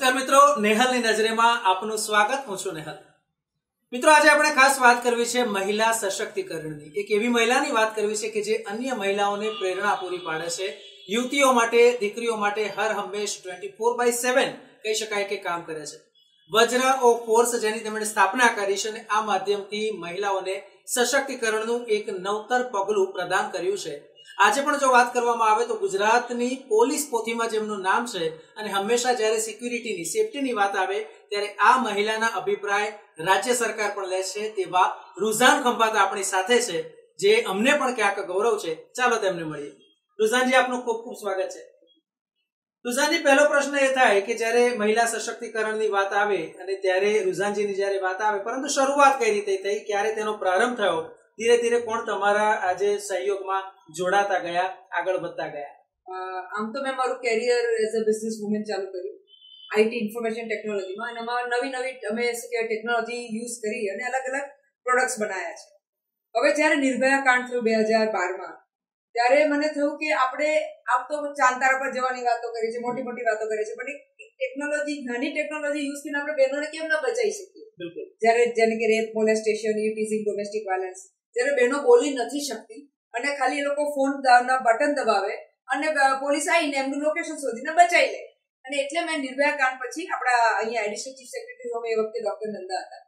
નમસ્કાર મિત્રો, નેહલની નજરેમાં આપનું સ્વાગત. હું છું નેહલ. મિત્રો, આજે આપણે ખાસ વાત કરવી છે મહિલા સશક્તિકરણની. એક એવી મહિલાની વાત કરવી છે કે જે અન્ય મહિલાઓને પ્રેરણા પૂરી પાડે છે. યુવતીઓ માટે, દીકરીઓ માટે હર હંમેશ 24/7 કહી શકાય કે કામ કરે છે. વજ્ર-ઓ-ફોર્સ જેની તેમણે સ્થાપના કરી છે અને આ માધ્યમથી મહિલાઓને સશક્તિકરણનું એક નવતર પગલું પ્રદાન કર્યું છે. આજે પણ જો વાત કરવામાં આવે તો ગુજરાતની પોલીસ પોથીમાં જેમનું નામ છે અને હંમેશા જ્યારે સિક્યુરિટીની, સેફટીની વાત આવે ત્યારે આ મહિલાના અભિપ્રાય રાજ્ય સરકાર પણ લે છે. તેવા રૂઝાન ખંભાત આપણી સાથે છે, જે અમને પણ ક્યાંક ગૌરવ છે. ચાલો તેમને મળીએ. રૂઝાનજી, આપનું ખૂબ ખૂબ સ્વાગત છે. રૂઝાનજી, પહેલો પ્રશ્ન એ થાય કે જ્યારે મહિલા સશક્તિકરણની વાત આવે અને ત્યારે રૂઝાનજીની જ્યારે વાત આવે, પરંતુ શરૂઆત કઈ રીતે થઈ, ક્યારે તેનો પ્રારંભ થયો, ધીરે ધીરે કોણ તમારા આજે સહયોગમાં જોડાતા ગયા, આગળ વધતા ગયા? આમ તો મેં મારું career as a business woman ચાલુ કર્યું આઈટી, ઇન્ફોર્મેશન ટેકનોલોજીમાં, અને આમાં નવી અમે ટેકનોલોજી યુઝ કરી અને અલગ અલગ પ્રોડક્ટ્સ બનાવ્યા છે. હવે જ્યારે નિર્ભયા કાંડ થયું 2012માં, ત્યારે મને થયું કે આપણે આમ તો ચાંતારા પર જવાની વાતો કરી છે, મોટી મોટી વાતો કરી છે, પણ ટેકનોલોજી, નાની ટેકનોલોજી યુઝ કરીને આપણે બહેનોને કેમ ન બચાવી શકીએ? બિલકુલ. જ્યારે જેને કે rape, molestation, eve teasing, domestic violence, જ્યારે બહેનો બોલી નથી શકતી અને ખાલી એ લોકો ફોનના બટન દબાવે અને પોલીસ આવીને એમનું લોકેશન શોધીને બચાવી લે. અને એટલે મેં નિર્ભયા કાંડ પછી આપણા અહીંયા એડિશનલ ચીફ સેક્રેટરી હોમ એ વખતે ડોક્ટર નંદા હતા,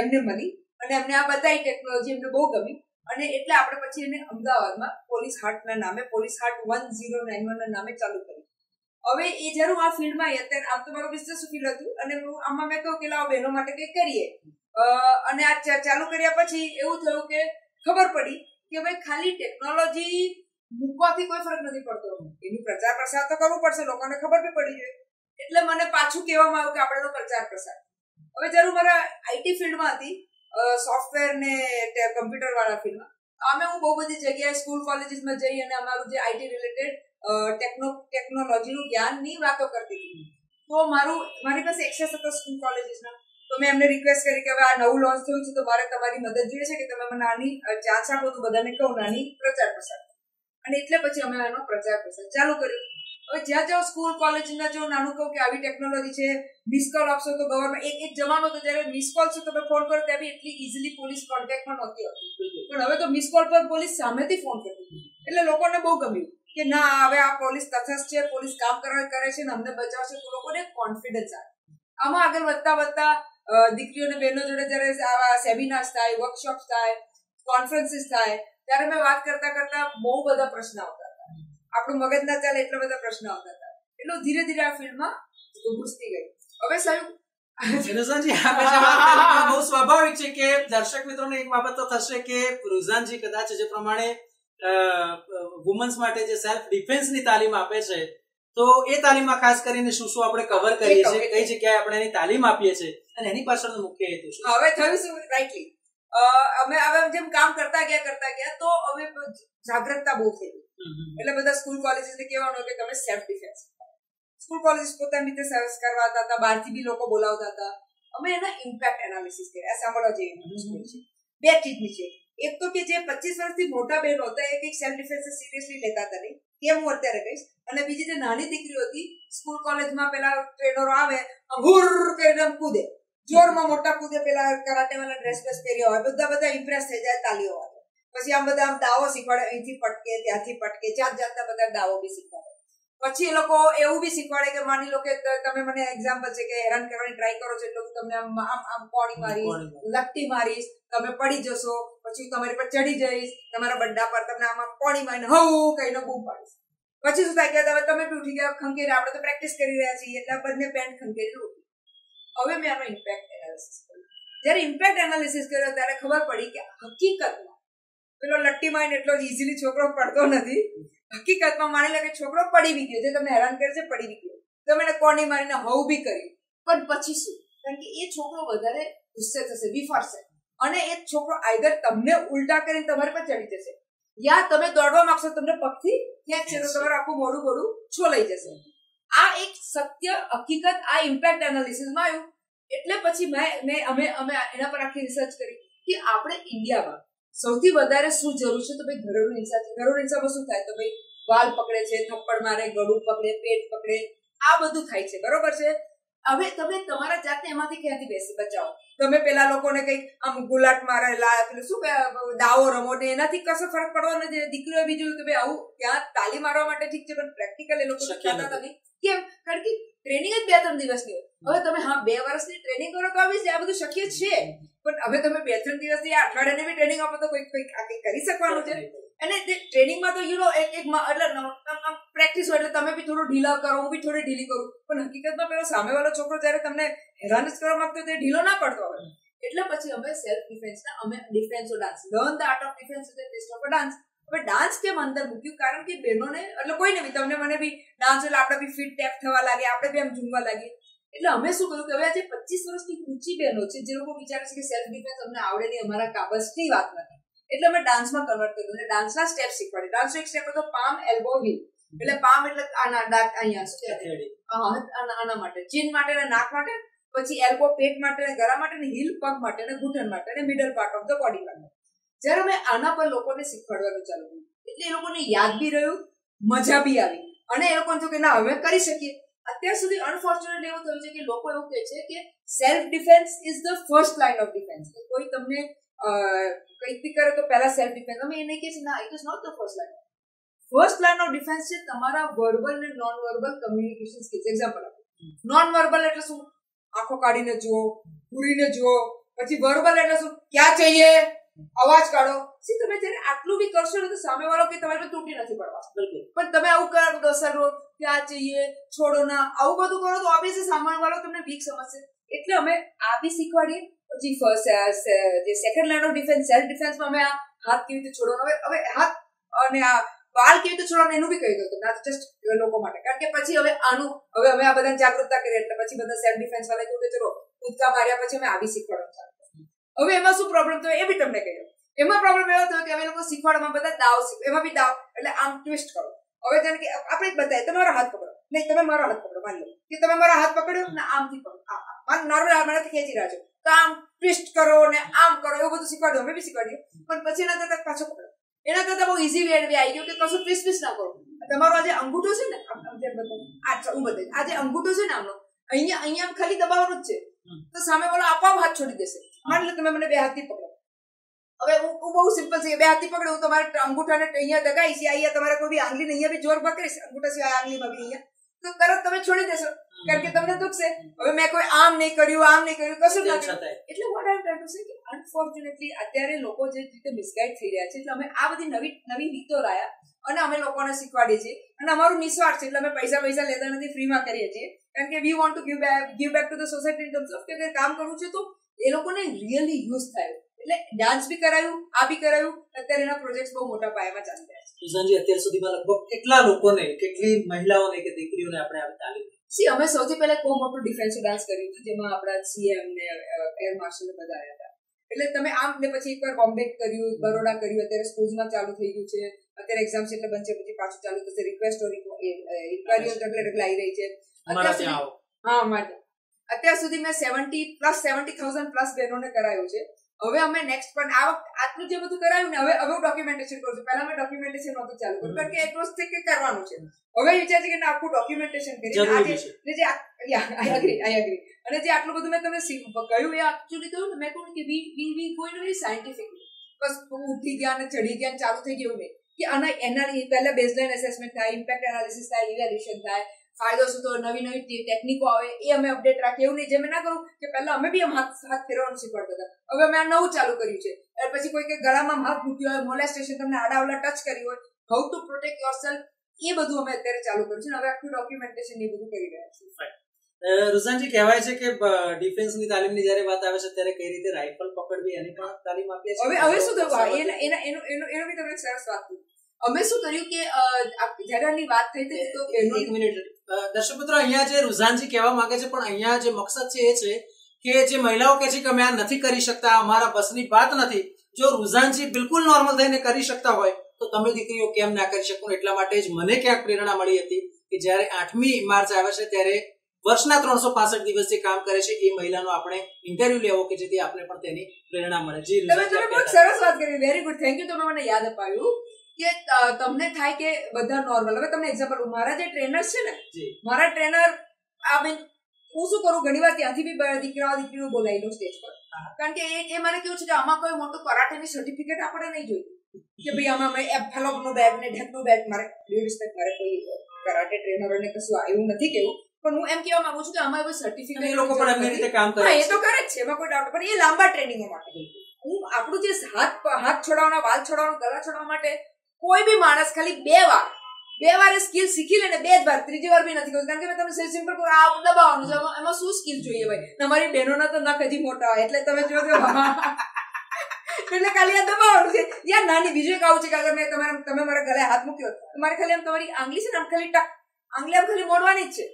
એમને મળી અને એમને આ બધાય ટેકનોલોજી એમને બહુ ગમી. અને એટલે આપણે પછી એને અમદાવાદમાં પોલીસ હાર્ટના નામે, પોલીસ હાર્ટ 1091ના નામે ચાલુ કરી. હવે એ જ્યારે હું આ ફિલ્ડમાં અત્યારે, આમ તો મારું બિઝનેસ ફિલ્ડ હતું અને આમાં મેં કહ્યું કે લાવો બહેનો માટે કંઈક કરીએ. અને આ ચાલુ કર્યા પછી એવું થયું કે ખબર પડી કે ભાઈ ખાલી ટેકનોલોજી મૂકવાથી કોઈ ફરક નથી પડતો, એનું પ્રચાર પ્રસાર તો કરવું પડશે, લોકોને ખબર બી પડી જોઈએ. એટલે મને પાછું કહેવામાં આવ્યું કે આપણે એનો પ્રચાર પ્રસાર. હવે જ્યારે મારા આઈટી ફિલ્ડમાં હતી, સોફ્ટવેર ને કમ્પ્યુટર વાળા ફિલ્ડમાં, અમે હું બહુ બધી જગ્યાએ સ્કૂલ કોલેજીસમાં જઈ અને અમારું જે આઈટી રિલેટેડ ટેકનોલોજીનું જ્ઞાનની વાતો કરતી હતી. તો મારી પાસે એક્સેસ હતો સ્કૂલ કોલેજીસના, તો મેં એમને રિક્વેસ્ટ કરી કે હવે આ નવું લોન્ચ થયું છે, તો મારે તમારી મદદ જોઈએ છે કે તમે મને આની ચાન્સ આપો, તો બધાને કહું નાની પ્રચાર પ્રસાર. અને એટલે પછી અમે આનો પ્રચાર પ્રસાર ચાલુ કર્યો. હવે જ્યાં જ્યાં સ્કૂલ કોલેજના જો નાનું કહું કે આવી ટેકનોલોજી છે, મિસ કોલ આપશો તો ગવર્મેન્ટ, એક જમાનો હતો જ્યારે મિસ કોલ છે તમે ફોન કરો ત્યાં બી એટલી ઇઝીલી પોલીસ કોન્ટેક્ટમાં નહોતી આવતી, પણ હવે તો મિસ કોલ પર પોલીસ સામેથી ફોન કરતી. એટલે લોકોને બહુ ગમ્યું કે ના, હવે આ પોલીસ તથસ્થ છે, પોલીસ કામ કરે છે ને અમને બચાવશે, તો લોકોને કોન્ફિડન્સ આવે. આમાં આગળ વધતા વધતા દીકરીઓને, બહેનો જોડે જ્યારે આવા સેમિનાર્સ થાય, વર્કશોપ્સ થાય, કોન્ફરન્સીસ થાય, ત્યારે મેં વાત કરતા કરતા બહુ બધા પ્રશ્ન આવતા હતા, આપણું મગજ ના ચાલે એટલા બધા પ્રશ્ન આવતા હતા. એટલે ધીરે ધીરે આ ફિલ્ડમાં ઘૂસતી ગઈ. હવે સાહેબ, બહુ સ્વાભાવિક છે કે દર્શક મિત્રોને એક બાબત તો થશે કે રૂઝાનજી કદાચ જે પ્રમાણે વુમન્સ માટે જે સેલ્ફ ડિફેન્સની તાલીમ આપે છે, તો એ તાલીમમાં ખાસ કરીને શું શું આપણે કવર કરીએ છીએ, કઈ જગ્યાએ આપણે એની તાલીમ આપીએ છીએ અને એની પાછળનો મુખ્ય હેતુ શું? હવે થયું શું, રાઈટલી અમે હવે જેમ કામ કરતા ગયા તો હવે જાગૃતતા બહુ થઈ ગઈ. એટલે બધા સ્કૂલ કોલેજીસને કહેવાનું કે તમે સેલ્ફ ડિફેન્સ. સ્કૂલ કોલેજીસ પોતાની રીતે સર્વિસ કરવાતા હતા, બહારથી બી લોકો બોલાવતા હતા. અમે એના ઇમ્પેક્ટ એનાલિસિસ કર્યા. સાંભળવા જેવી બે ચીજની છે. એક તો કે જે 25 વર્ષથી મોટા બહેનો હતા એ કંઈક સેલ્ફ ડિફેન્સ સિરિયસલી લેતા હતા નહીં, કેમ હું અત્યારે કહીશ. અને બીજી જે નાની દીકરીઓ હતી, સ્કૂલ કોલેજમાં પેલા ટ્રેનરો આવે, અંભૂર કરીને કૂદે, જોરમાં મોટા કૂદે, પેલા કરાટેવાળા ડ્રેસ પહેર્યા હોય, બધા ઇમ્પ્રેસ થઈ જાય, તાલીઓ આવે. પછી આમ બધા આમ દાવો શીખવાડે, અહીંથી પટકે, ત્યાંથી પટકે, જાત જાતના બધા દાવો બી શીખવાડે. પછી એ લોકો એવું બી શીખવાડે કે માની લો કે તમે મને એક્ઝામ્પલ છે કે હેરાન કરવાની ટ્રાય કરો છો, એટલે હું તમને આમ આમ પોણી મારીશ, લપટી મારીશ, તમે પડી જશો, પછી હું તમારી પર ચડી જઈશ, તમારા બંડા પર તમને આમ પોણી મારીને હું કહીને બૂમ પાડીશ. પછી શું થાય કે તમે ઉઠી ગયા ખંખેરી, આપણે તો પ્રેક્ટિસ કરી રહ્યા છીએ, એટલે બંને પેન્ટ ખંખેરી ઉઠી. હવે મેં આનો ઇમ્પેક્ટ એનાલિસિસ કર્યો. જ્યારે ઇમ્પેક્ટ એનાલિસિસ કર્યો ત્યારે ખબર પડી કે હકીકતમાં પેલો લટ્ટી મારીને એટલો ઇઝીલી છોકરો પડતો નથી. હકીકતમાં માની લે કે છોકરો પડી બી ગયો, જે તમને હેરાન કરે છે પડી બી ગયો, તમે એને કોની મારીને હવ બી કર્યું, પણ પછી શું? કારણ કે એ છોકરો વધારે ગુસ્સે થશે, વિફરશે, અને એ છોકરો આઈધર તમને ઉલટા કરીને તમારી પર ચડી જશે, યા તમે દોડવા માંગશો તમને પગથી ખેંચશે તો તમારું આખું મોડું મોડું છોલાઈ જશે. આ એક સત્ય હકીકત આ ઇમ્પેક્ટ એનાલિસિસમાં આવ્યું. એટલે પછી અમે એના પર આખી રિસર્ચ કરી કે આપણે ઇન્ડિયામાં સૌથી વધારે શું જરૂર છે. તો ભાઈ ઘરેલું હિંસા છે. ઘરેલું હિંસામાં શું થાય? તો ભાઈ વાલ પકડે છે, થપ્પડ મારે, ગળું પકડે, પેટ પકડે, આ બધું થાય છે, બરોબર છે. હવે તમે તમારા જાતને એમાંથી ક્યાંથી બેસી બચાવો? તમે પેલા લોકોને કઈ આમ ગુલાટ મારેલા એટલે શું દાવો રમો ને એનાથી કશો ફરક પડવાનો નથી. દીકરીઓ બી જોયું કે ભાઈ આવું ત્યાં તાલી મારવા માટે ઠીક છે, પણ પ્રેક્ટિકલ એ લોકો શક્યા નથી. કેમ? કારણ કે ટ્રેનિંગ જ 2-3 દિવસની. હવે તમે હા 2 વર્ષની ટ્રેનિંગ કરો તો આવી જ આ બધું શક્ય છે, પણ હવે તમે 2-3 દિવસની અઠવાડિયાની બી ટ્રેનિંગ આપો તો કોઈક આ કંઈક કરી શકવાનું છે. અને ટ્રેનિંગમાં તો યુ નો એક એટલે પ્રેક્ટિસ હોય એટલે તમે બી થોડું ઢીલા કરો, હું બી થોડી ઢીલી કરું, પણ હકીકતમાં પેલો સામેવાળો છોકરો જ્યારે તમને હેરાન જ કરવા માંગતો તે ઢીલો ના પડતો હોય. એટલે પછી અમે સેલ્ફ ડિફેન્સના અમે ડિફેન્સો dance learn the art of defence is the taste of dance. હવે ડાન્સ કેમ અંદર મૂક્યું? કારણ કે બહેનોને એટલે કોઈને બી તમને મને બી ડાન્સ એટલે આપણે બી ફીટ ટેપ થવા લાગે, આપણે બી આમ ઝૂમવા લાગીએ. એટલે અમે શું કહ્યું કે હવે આજે 25 વર્ષની ઊંચી બહેનો છે જે લોકો વિચારે છે કે સેલ્ફ ડિફેન્સ અમને આવડે નહીં, અમારા કાબજની વાત નથી. એટલે અમે ડાન્સમાં કન્વર્ટ કર્યું અને ડાન્સના સ્ટેપ શીખવાડે. ડાન્સનો એક સ્ટેપ હતો પામ એલ્બો હીલ. એટલે પામ એટલે આના ડાક અહીંયા આના માટે, ચીન માટે અને નાક માટે, પછી એલ્બો પેટ માટે અને ગળા માટે, અને હીલ પગ માટે અને ઘૂંટણ માટે અને middle part of the body માટે. જ્યારે અમે આના પર લોકોને શીખવાડવાનું ચાલુ કર્યું એટલે એ લોકોને યાદ બી રહ્યું, મજા બી આવી, અને એ લોકોને થયું કે ના હવે કરી શકીએ. અત્યાર સુધી અનફોર્ચ્યુનેટ એવું થયું છે કે લોકો એવું કહે છે કે self defence is the first line of defence. કોઈ તમને કંઈક બી કરે તો પહેલા સેલ્ફ ડિફેન્સ. અમે એને કહે છે ના, it is not the first line. First line of defence છે તમારા વર્બલ અને non verbal communication skills. Example આપું, નોન વર્બલ એટલે શું? આંખો કાઢીને જુઓ, ઘૂરીને જુઓ. પછી વર્બલ એટલે શું? ક્યાં જઈએ, અવાજ કાઢો. તમે જ્યારે આટલું બી કરશો ને તો સામેવાળો કે તમારે તૂટી નથી પડવા. બિલકુલ. પણ તમે આવું કરો ડોસર રોડ ક્યાં જઈએ છોડો ના આવું બધું કરો તો ઓબ્વિયસલી સામેવાળો તમને વીક સમજશે. એટલે અમે આ બી શીખવાડીએ. પછી જે second line of defence self ડિફેન્સમાં અમે આ હાથ કેવી રીતે છોડવાનો, હવે હાથ અને આ બાલ કેવી રીતે છોડવાનું એનું બી કહી દો હતું, નોટ જસ્ટ લોકો માટે. કારણ કે પછી હવે આનું હવે અમે આ બધાને જાગૃતતા કરીએ એટલે પછી બધા સેલ્ફ ડિફેન્સ વાળા કહ્યું કે ચલો કૂદકા માર્યા પછી અમે આવી શીખવાડવાનું ચાલુ. હવે એમાં શું પ્રોબ્લેમ થયો એ બી તમને કહ્યું. એમાં પ્રોબ્લેમ એવો થયો કે અમે લોકો શીખવાડવામાં બધા દાવ શીખ, એમાં બી દાવ એટલે આમ ટ્વિસ્ટ કરો. હવે જાણે કે આપણે બતાવીએ તમે મારો હાથ પકડો, નહીં તમે મારો હાથ પકડો, માની લો કે તમે મારો હાથ પકડ્યો ને આમથી પકડો, નોર્મલ આમાંથી ખેંચી રહ્યા છો તો આમ ટ્વિસ્ટ કરો ને આમ કરો, એવું બધું શીખવાડ્યું. અમે બી શીખવાડીએ, પણ પછી એના કરતાં પાછો પકડો. એના કરતાં બહુ ઇઝી વે આવી ગયો કે કશું ટ્વિસ્ટ ટ્વિસ્ટ ના કરો. તમારો આજે અંગૂઠો છે ને, અચ્છા હું બતાવી, આજે અંગૂઠો છે ને આમનો અહીંયા ખાલી દબાવવાનું જ છે, તો સામે વાળો આપવામાં હાથ છોડી દેશે. માની લો તમે મને 2 હાથથી પકડો. હવે હું બહુ સિમ્પલ છે, 2 હાથથી પકડે હું તમારે અંગૂઠાને અહીંયા દગાવીશ, અહીંયા તમારે કોઈ બી આંગળીને અહીંયા બી જોર પકડીશ, અંગૂઠા સિવાય આંગળીમાં બી અહીંયા, તો તરત તમે છોડી દેશો કારણ કે તમને દુઃખ છે. હવે મેં કોઈ આમ નહીં કર્યું, આમ નહીં કર્યું, કશું ના થાય. એટલે what I am trying to say કે અનફોર્ચ્યુનેટલી અત્યારે લોકો જે રીતે મિસગાઈડ થઈ રહ્યા છે, એટલે અમે આ બધી નવી રીતો લાયા અને અમે લોકોને શીખવાડીએ છીએ. અને અમારું નિસ્વાર્થ છે એટલે અમે પૈસા લેતા નથી, ફ્રીમાં કરીએ છીએ. કારણ કે we want to give back to the society in terms of કે અગર કામ કરવું છે તો એ લોકોને રિયલી યુઝ થાય. એટલે ડાન્સ બી કરાયું, આ બી કરાયું. અત્યારે એના પ્રોજેક્ટ બહુ મોટા પાયામાં ચાલી રહ્યા છે. સુઝાનજી, અત્યાર સુધીમાં લગભગ કેટલા લોકોને, કેટલી મહિલાઓને કે દીકરીઓને આપણે આવી તાલીમ? અમે સૌથી પહેલા બહુ મોટું ડિફેન્સ ડાન્સ કર્યું હતું જેમાં આપણા સીએમ ને એર માર્શલ બધા આવ્યા હતા. એટલે તમે આમ ને પછી એકવાર બોમ્બે કર્યું, બરોડા કર્યું, અત્યારે સ્કૂલ્સમાં ચાલુ થઈ ગયું છે. અત્યારે એક્ઝામ છે એટલે બનશે, પછી પાછું ચાલુ થશે. રિક્વેસ્ટ ઇન્કવાયરીઓ ડગલે ડગલે આવી રહી છે. હા, માટે અત્યાર સુધી મેં 70,000+ બહેનોને કરાયું છે. હવે અમે નેક્સ્ટ પણ આ વખતે આટલું જે બધું કરાયું ને હવે ડોક્યુમેન્ટેશન કરું છું. પહેલા મેં ડોક્યુમેન્ટેશન નહોતું ચાલુ કર્યું કારણ કે એડ્રોસ છે કે કરવાનું છે. હવે વિચાર છે કે આખું ડોક્યુમેન્ટેશન કરી અને જે આટલું બધું મેં તમને કહ્યું એ એકચ્યુઅલી કહ્યું ને મેં કહ્યું કે we going to very scientifically. બસ ઉઠી ગયા અને ચડી ગયા અને ચાલુ થઈ ગયું નહીં કે એના પહેલા બેઝલાઇન એસેસમેન્ટ થાય, ઇમ્પેક્ટ એનાલિસિસ થાય, ઇવેલ્યુએશન થાય, ફાયદો શું તો નવી નવી ટેકનિકો આવે એ અમે અપડેટ રાખીએ. એવું નહીં જે મેં ના કહ્યું કે પહેલા અમે બી હાથ ફેરવાનું શીખવાડતા હતા, હવે અમે આ નવું ચાલુ કર્યું છે. અને પછી કોઈ કે ગળામાં હાથ મૂક્યો હોય, મોલેસ્ટેશન તમને આડાવલા ટચ કરી હોય, હાઉ ટુ પ્રોટેક્ટ યોરસેલ્ફ, એ બધું અમે અત્યારે ચાલુ કર્યું છે. હવે આખું ડોક્યુમેન્ટેશન એ બધું કરી રહ્યા છીએ. રુઝાનજી, કહેવાય છે કે ડિફેન્સની તાલીમની જ્યારે વાત આવે છે ત્યારે કઈ રીતે રાઇફલ પકડવી એની પણ તાલીમ આપીએ છીએ. હવે શું થયું એનો બી તમને સરસ વાત થઈ. અમે શું કર્યું કે ઝઘડાની વાત થઈ હતી તો 1 મિનિટ દર્શક મિત્રો, અહીંયા જે રુઝાનજી કહેવા માંગે છે પણ અહીંયા જે મકસદ છે એ છે કે જે મહિલાઓ કહે છે કે અમે આ નથી કરી શકતા, અમારા બસની વાત નથી, જો રુઝાનજી બિલકુલ નોર્મલ થઈને કરી શકતા હોય તો તમે દીકરીઓ કેમ ના કરી શકો? એટલા માટે જ મને ક્યાંક પ્રેરણા મળી હતી કે જ્યારે 8મી માર્ચ આવે છે ત્યારે વર્ષના 365 દિવસ જે કામ કરે છે એ મહિલાનો આપણે ઇન્ટરવ્યુ લેવો કે જેથી આપણે પણ તેની પ્રેરણા મળે. જી, તમે બહુ સરસ વાત કરી, વેરી ગુડ, થેન્ક યુ. તમે મને યાદ અપાવ્યું કે તમને થાય કે બધા નોર્મલ. હવે તમને એક્ઝામ્પલ, મારા જે ટ્રેનર છે ને, મારા ટ્રેનર આ હું શું કરું, ઘણીવાર ત્યાંથી બી દીકરા દીકરીનું બોલાવી લઉં સ્ટેજ પર, કારણ કે એ મને કેવું છે કે આમાં કોઈ મોટું કરાટેની સર્ટિફિકેટ આપણે નહીં જોયું કે ભાઈ આમાં ફેલોપનું બેગ ને ઢેકનું બેગ. મારે રિસ્પેક્ટ, મારે કોઈ કરાટે ટ્રેનરોને કશું આવ્યું નથી કેવું, પણ હું એમ કહેવા માંગુ છું કે અમારે સર્ટિફિકેટ એ લોકો પણ એમની રીતે કામ કરે છે, એ તો કરે છે, એમાં કોઈ ડાઉટ. પણ એ લાંબા ટ્રેનિંગો માટે હું આપણું જે હાથ છોડાવવાના, વાળ છોડાવવાના, ગળા છોડાવવા માટે કોઈ બી માણસ ખાલી બે વાર સ્કિલ શીખી લે ને, બે જ વાર, ત્રીજી વાર બી નથી કહ્યું. કારણ કે મેં તમને સિમ્પલ કહું, આ દબાવવાનું છે, એમાં શું સ્કિલ જોઈએ ભાઈ? તમારી બહેનોના તો નખ હજી મોટા હોય એટલે તમે જો એટલે ખાલી આ દબાવવાનું છે યાર. નાની બીજું એક આવું છે કે અગર મેં તમે મારા ગળે હાથ મૂક્યો, મારે ખાલી આમ તમારી આંગળી છે ને આમ ખાલી આંગળી આમ ખાલી મોડવાની જ છે,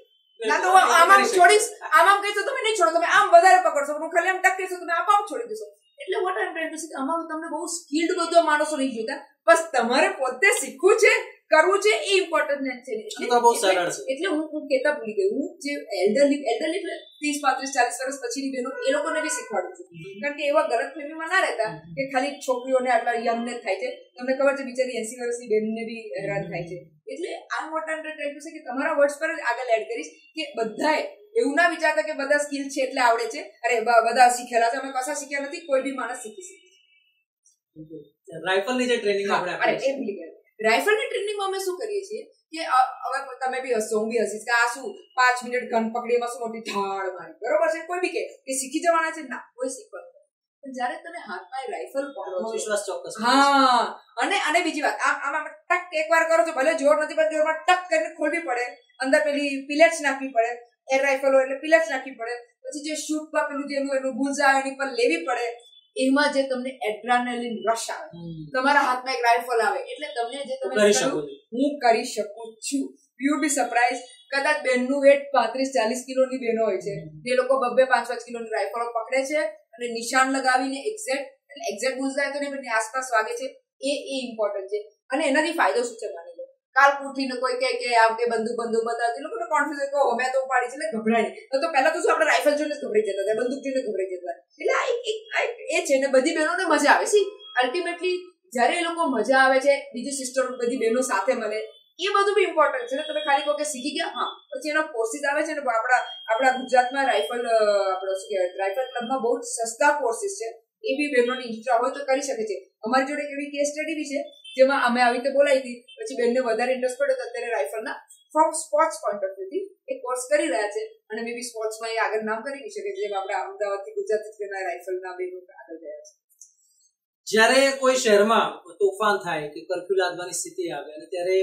ના તો આમ આમ છોડીશ, આમ આમ કહીશો તમે નહીં છોડો, તમે આમ વધારે પકડશો, હું ખાલી આમ ટક કહીશો તમે આમ આમ છોડી દેશો. એટલે what I am trying to say, અમારું તમને બહુ સ્કિલ્ડ બધો માણસો નહીં જોઈતા, બસ તમારે પોતે શીખવું છે, કરવું છે, એ ઇમ્પોર્ટન્ટ છે. એટલે હું કહેતા ભૂલી ગઈ, હું જે એલ્ડરલી 30-35-40 વર્ષ પછીની બહેનો, એ લોકોને બી શીખવાડું છું, કારણ કે એવા ગલત ફેમિલીમાં ના રહેતા કે ખાલી છોકરીઓને આટલા યંગને જ થાય છે. તમને ખબર છે બિચારી 80 વર્ષની બહેનને બી હેરાન થાય છે. એટલે આ મોટા ટ્રેન્ડ છે કે તમારા વર્ષ પર જ આગળ એડ કરીશ કે બધાએ એવું ના વિચારતા કે બધા સ્કિલ છે એટલે આવડે છે. અરે બધા શીખેલા છે, અમે કશા શીખ્યા નથી, કોઈ બી માણસ શીખી શકે. રાઇફલની જે ટ્રેનિંગ આપણે રાઇફલની ટ્રેનિંગમાં અમે શું કરીએ છીએ કે હવે તમે બી હસો, હું બી હસીશ કે આ શું 5 મિનિટ ગન પકડીમાં શું મોટી ઢાળ મારી, બરોબર છે? કોઈ બી કે શીખી જવાના છે, ના, કોઈ શીખવાનું નથી. પણ જયારે તમે હાથમાં રાઇફલ પકડો, વિશ્વાસ ચોક્કસ. હા, અને બીજી વાત, આમાં ટક એક વાર કરો છો, ભલે જોર નથી પણ જોરમાં ટક કરીને ખોલવી પડે, અંદર પેલી પિલેટ્સ નાખવી પડે, એર રાઇફલ હોય એટલે પિલેટ્સ નાખવી પડે, પછી જે શૂટમાં પેલું જેનું એનું ગુંજા એની પર લેવી પડે. એમાં જે તમને એડ્રેનાલિન રશ આવે, તમારા હાથમાં એક રાઇફલ આવે એટલે તમને જે તમે હું કરી શકું છું. યુ બી સરપ્રાઈઝ, કદાચ બેનનું વેટ 35-40 કિલોની બહેનો હોય છે, એ લોકો 2-5 કિલોની રાઇફલો પકડે છે અને નિશાન લગાવીને એક્ઝેક્ટ ગુંજાય તો નહીં, એની આસપાસ વાગે છે. એ ઇમ્પોર્ટન્ટ છે. અને એનાથી ફાયદો શું છે? માની લો કાલ ઉઠીને કોઈ કહે કે આ કે બંદૂક બતાવે, એ લોકોને કોન્ફિડન્સ કહો અમે તો ઉપાડી છે એટલે ગભરાય નહીં. તો પહેલા તો શું આપણે રાઇફલ જોઈને ગભરાઈ જતા હતા, બંદૂક જોઈને ગભરાઈ જતા. એટલે એ છે ને બધી બહેનોને મજા આવે છે અલ્ટિમેટલી. જ્યારે એ લોકો મજા આવે છે, બીજી સિસ્ટર બધી બહેનો સાથે મળે, એ બધું બી ઇમ્પોર્ટન્ટ છે ને. તમે ખાલી કોઈ શીખી ગયા, હા, પછી એનો કોર્સિસ આવે છે ને. આપણા ગુજરાતમાં રાઇફલ ક્લબમાં બહુ સસ્તા કોર્સિસ છે, એ બી બહેનોની ઇન્સ્ટ્રા હોય તો કરી શકે છે. અમારી જોડે એવી કેસ સ્ટડી બી છે જેમાં અમે આવી રીતે બોલાવી હતી, પછી બેનને વધારે ઇન્ટરેસ્ટ પડ્યો તો અત્યારે રાઇફલના ફ્રોમ સ્પોર્ટ્સ પોઈન્ટ ઓફ વ્યૂથી એ કોર્સ કરી રહ્યા છે અને મે બી સ્પોર્ટ્સમાં એ આગળ નામ કરી શકે છે. જેમ આપણે અમદાવાદથી ગુજરાતથી રાઇફલના બેનો આગળ ગયા છે. જ્યારે કોઈ શહેરમાં તોફાન થાય કે કર્ફ્યુ લાદવાની સ્થિતિ આવે અને ત્યારે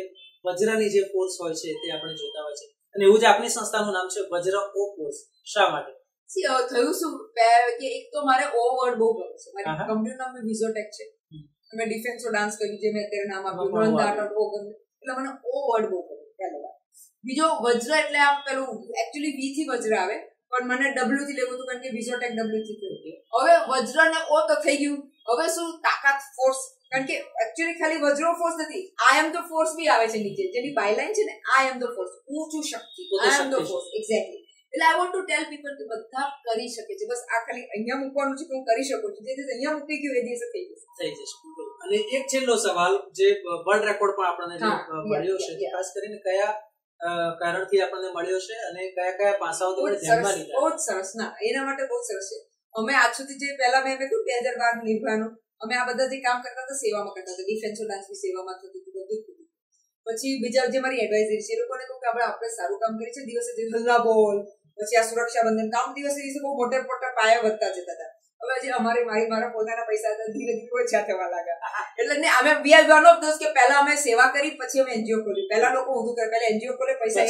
વજ્રની જે ફોર્સ હોય છે તે આપણે જોતા હોય છે, અને એવું જ આપણી સંસ્થાનું નામ છે વજ્ર-O-Force. શા માટે? થયું શું કે એક તો મારે ઓ વર્ડ બહુ ગમે છે. મારી કંપનીનું નામ વિઝોટેક છે, મેં ડિફેન્સનો ડાન્સ કર્યું છે, મેં અત્યારે નામ આપ્યું ગમે, એટલે મને ઓ વર્ડ બહુ ગમે પહેલો વાર. બીજો વજ્ર એટલે આમ પેલું એકચ્યુઅલી વી થી વજ્ર આવે, પણ મને ડબલ્યુ થી લેવું હતું કારણ કે વિઝોટેક ડબલ્યુ થી થયું. હવે વજ્ર ને ઓ તો થઈ ગયું, હવે શું તાકાત ફોર્સ, કારણ કે એકચ્યુઅલી ખાલી વજ્ર-O-Force નથી, આઈ એમ ધ ફોર્સ બી આવે છે નીચે, જેની બાયલાઈન છે ને આઈ એમ ધ ફોર્સ, હું છું શક્તિ, I am the force. Exactly. એટલે I want to tell people કે બધા કરી શકે છે, બસ આ ખાલી અહીંયા મૂકવાનું છે કે હું કરી શકું છું. જે દિવસે અહીંયા મૂકી ગયું એ દિવસે થઈ જશે. અને એક છેલ્લો સવાલ, જે વર્લ્ડ રેકોર્ડ પણ આપણને મળ્યો છે, ખાસ કરીને કયા કારણથી આપણને મળ્યો છે અને કયા કયા પાસાઓ તમે ધ્યાનમાં લીધા? બહુ જ સરસ, ના એના માટે બહુ સરસ છે. અમે આજ સુધી જે પહેલા મેં કહ્યું 2012 નિર્ભયાનું, અમે આ બધા જે કામ કરતા હતા સેવામાં કરતા હતા, ડિફેન્સ ડાન્સ બી સેવામાં થતું હતું, બધું થતું. પછી બીજા જે મારી એડવાઇઝરી છે એ લોકોને કહું કે આપણે સારું કામ કરીએ છીએ, દિવસે જે હલ્લા બોલ, પછી આ સુરક્ષાબંધન કામ, દિવસે બહુ મોટા પાયા વધતા જતા હતા. હવે જે મારા પોતાના પૈસા હતા ધીરે ધીરે ઓછા થવા લાગ્યા. એટલે અમે બીઆરનો દોસ્ત કે પહેલા અમે સેવા કરી, પછી અમે એનજીઓ ખોલી. પહેલા લોકો ઊંધું કરે, પહેલા એનજીઓ ખોલે પૈસા,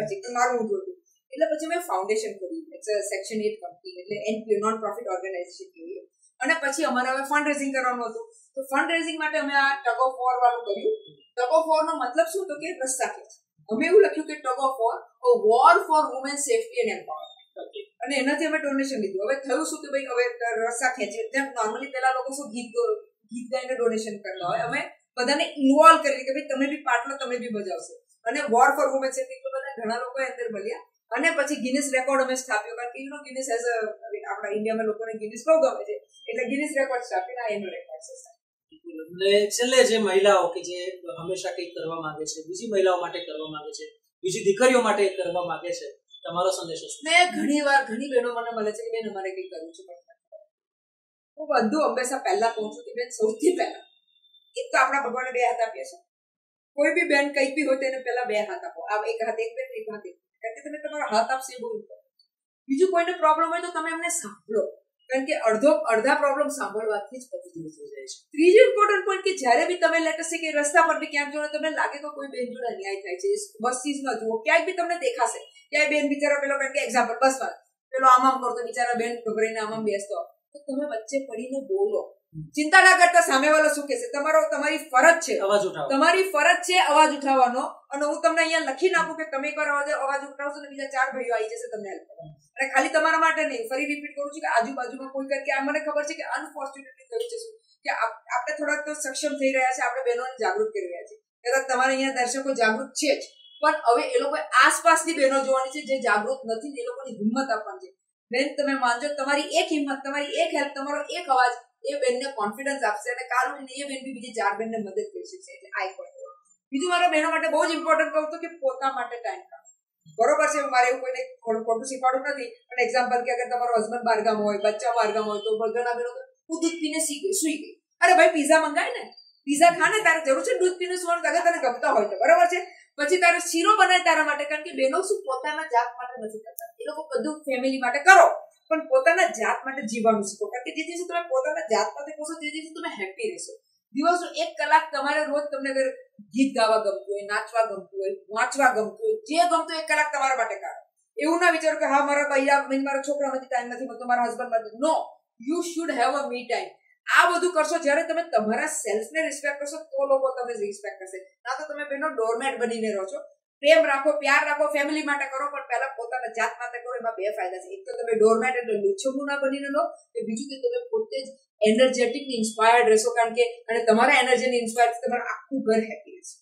પછી મારું ઊંધું હતું. એટલે પછી અમે ફાઉન્ડેશન ખોલી, સેક્શન 8 કંપની એટલે એનપીઓ, નોન પ્રોફિટ ઓર્ગેનાઇઝેશન ખોલી. અને પછી અમારે હવે ફંડ રેઝિંગ કરવાનું હતું, તો ફંડ રેઝિંગ માટે અમે આ ટગ ઓફ વોર વાળું કર્યું. ટગ ઓફ વોરનો મતલબ શું? તો કે રસ્તા ખેંચ. અમે એવું લખ્યું કે tug of war war for women safety and empowerment, અને એનાથી અમે ડોનેશન લીધું. હવે થયું શું કે ભાઈ હવે રસ્તા ખેંચી, જેમ નોર્મલી પેલા લોકો શું ગીત ગાઈને ડોનેશન કરતા હોય, અમે બધાને ઇન્વોલ્વ કરી કે ભાઈ તમે બી પાર્ટ લો, તમે બી બજાવશો. અને વોર ફોર વુમેન સેફ્ટી તો બધા ઘણા લોકો અંદર બોલ્યા, અને પછી ગિનિસ રેકોર્ડ અમે સ્થાપ્યો, કારણ કે એનો ગિનિસ એઝ આપણા ઇન્ડિયામાં લોકોને ગિનિસ બહુ ગમે છે, એટલે ગિનિસ રેકોર્ડ સ્થાપીને આ એનો રેકોર્ડ છે. એટલે છેલ્લે જે મહિલાઓ કે જે હંમેશા કંઈક કરવા માંગે છે, બીજી મહિલાઓ માટે કરવા માંગે છે, બીજી દીકરીઓ માટે કરવા માંગે છે, તમારો સંદેશ શું? મે ઘણીવાર ઘણી બહેનો મને મળે છે કે બેન અમારે કંઈક કરવું છે પણ હું બધું હંમેશા પહેલા પહોંચું કે બેન સૌથી પહેલા એક તો આપણા ભગવાનને બે હાથ આપીએ છે. કોઈ બી બેન કંઈક બી હોય તેને પહેલા બે હાથ આપો. આ એક હાથ એક બેન એક હાથ એક કારણ કે તમે તમારો હાથ આપશે એ બહુ ઇમ્પોર્ટન્ટ. બીજું કોઈને પ્રોબ્લેમ હોય તો તમે એમને સાંભળો કારણ કે અડધા પ્રોબ્લેમ સાંભળવાથી જ પતી જઈ જાય છે. ત્રીજો ઇમ્પોર્ટન્ટ પોઈન્ટ કે જ્યારે બી તમે લેટર છે કે રસ્તા પર બી ક્યાંક જોડે તમને લાગે કે કોઈ બેન જોડે અન્યાય થાય છે બસીસમાં જુઓ ક્યાંક બી તમને દેખાશે ક્યાંય બેન બિચારા પેલો કારણ કે એક્ઝામ્પલ બસમાં પેલો આમ આમ કરતો બિચારા બેન ગભરાઈને આમ આમ બેસતો તો તમે વચ્ચે પડીને બોલો. ચિંતા ના કરતા સામેવાળો શું કહેશે તમારો તમારી ફરજ છે અવાજ ઉઠાવવાનો, તમારી ફરજ છે અવાજ ઉઠાવવાનો. અને હું તમને અહીંયા લખી નાખું કે તમે એકવાર અવાજ ઉઠાવશો ને બીજા ચાર ભાઈઓ આવી જશે તમને હેલ્પ કરવા. અને ખાલી તમારા માટે નહીં, ફરી રિપીટ કરું છું કે આજુબાજુમાં કોઈ કારણ કે આ મને ખબર છે કે અનફોર્ચ્યુનેટલી થયું છે કે આપણે થોડાક તો સક્ષમ થઈ રહ્યા છે, આપણે બહેનોને જાગૃત કરી રહ્યા છીએ. કદાચ તમારે અહીંયા દર્શકો જાગૃત છે જ પણ હવે એ લોકો આસપાસની બહેનો જોવાની છે જે જાગૃત નથી, એ લોકોની હિંમત આપવાની છે. બેન તમે માનજો તમારી એક હિંમત, તમારી એક હેલ્પ, તમારો એક અવાજ એ બેનને કોન્ફિડન્સ આપશે અને કાલ એ બેન બી બીજી ચાર બેનને મદદ કરી શકશે. એટલે આ ઇમ્પોર્ટન્ટ. બીજું મારા બહેનો માટે બહુ જ ઇમ્પોર્ટન્ટ કહું તો કે પોતા માટે ટાઈમ કાઢો. બરોબર છે, મારે એવું કોઈને ખોટું શીખવાડવું નથી પણ એક્ઝામ્પલ કે અગર તમારો હસબન્ડ બહારગામ હોય, બચ્ચા બહારગામ હોય તો ઘણા બહેનો હું દૂધ પીને સુઈ ગઈ. અરે ભાઈ પીઝા મંગાય ને, પીઝા ખાને, તારે જરૂર છે દૂધ પીને સુવાનું અગર તને ગમતા હોય તો, બરોબર છે. પછી તારો શીરો બનાય તારા માટે, કારણ કે બહેનો શું પોતાના જાત માટે નથી કરતા. એ લોકો બધું ફેમિલી માટે કરો પણ પોતાના જાત માટે જીવવાનું શીખો, કારણ કે જે દિવસે તમે પોતાના જાત માટે કરશો તે દિવસે તમે હેપી રહેશો. દિવસનો 1 કલાક તમારે રોજ તમને અગર ગીત ગાવા ગમતું હોય, નાચવા ગમતું હોય, વાંચવા ગમતું હોય, જે ગમતું 1 કલાક તમારા માટે કાઢો. એવું ના વિચારો કે હા મારા ભાઈ મારા છોકરામાંથી ટાઈમ નથી મળતો, મારા હસબન્ડ માટે. No, you should have a me time. આ બધું કરશો જ્યારે તમે તમારા સેલ્ફને રિસ્પેક્ટ કરશો તો લોકો તમને રિસ્પેક્ટ કરશે. ના તો તમે બેનો ડોરમેટ બનીને રહો છો. પ્રેમ રાખો, પ્યાર રાખો, ફેમિલી માટે કરો પણ પહેલા પોતાના જાત માટે કરો. એમાં 2 ફાયદા છે. એક તો તમે ડોરમેટ એટલે લૂછમણું ના બનીને લો, કે બીજું કે તમે પોતે જ એનર્જેટિક ઇન્સ્પાયર્ડ રહેશો, કારણ કે અને તમારા એનર્જીને ઇન્સ્પાયર તમારું આખું ઘર હેપી રહેશે.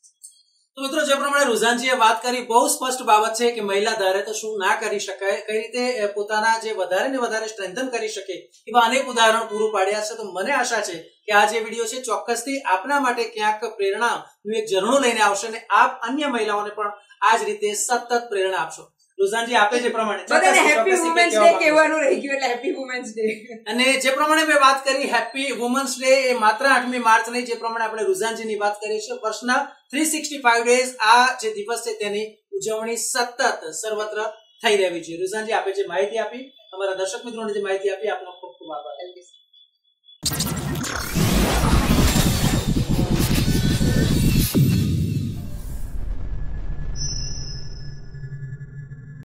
તો મિત્રો જે પ્રમાણે રુઝાનજીએ વાત કરી બહુ સ્પષ્ટ બાબત છે કે મહિલા ધારે તો શું ના કરી શકાય, કઈ રીતે પોતાના જે વધારે ને વધારે સ્ટ્રેન્થન કરી શકે, એવા અનેક ઉદાહરણ પૂરું પાડ્યા છે. તો મને આશા છે કે આ જે વિડીયો છે ચોક્કસથી આપના માટે ક્યાંક પ્રેરણાનું એક ઝરણું લઈને આવશે અને આપ અન્ય મહિલાઓને પણ આ જ રીતે સતત પ્રેરણા આપશો. રુઝાનજી આપે જે પ્રમાણે હેપી વુમેન્સ ડે કહેવાનું રહી ગયું, એટલે હેપી વુમેન્સ ડે અને જે પ્રમાણે મેં વાત કરી હેપી વુમેન્સ ડે એ માત્ર 8મી માર્ચ નહીં, જે પ્રમાણે આપણે રુઝાનજીની વાત કરીએ છીએ વર્ષના 365 ડેઝ આ જે દિવસ છે તેની ઉજવણી સતત સર્વત્ર થઈ રહેવી જોઈએ. રુઝાનજી આપે જે માહિતી આપી, અમારા દર્શક મિત્રોને જે માહિતી આપી, આપનો ખૂબ ખૂબ આભાર.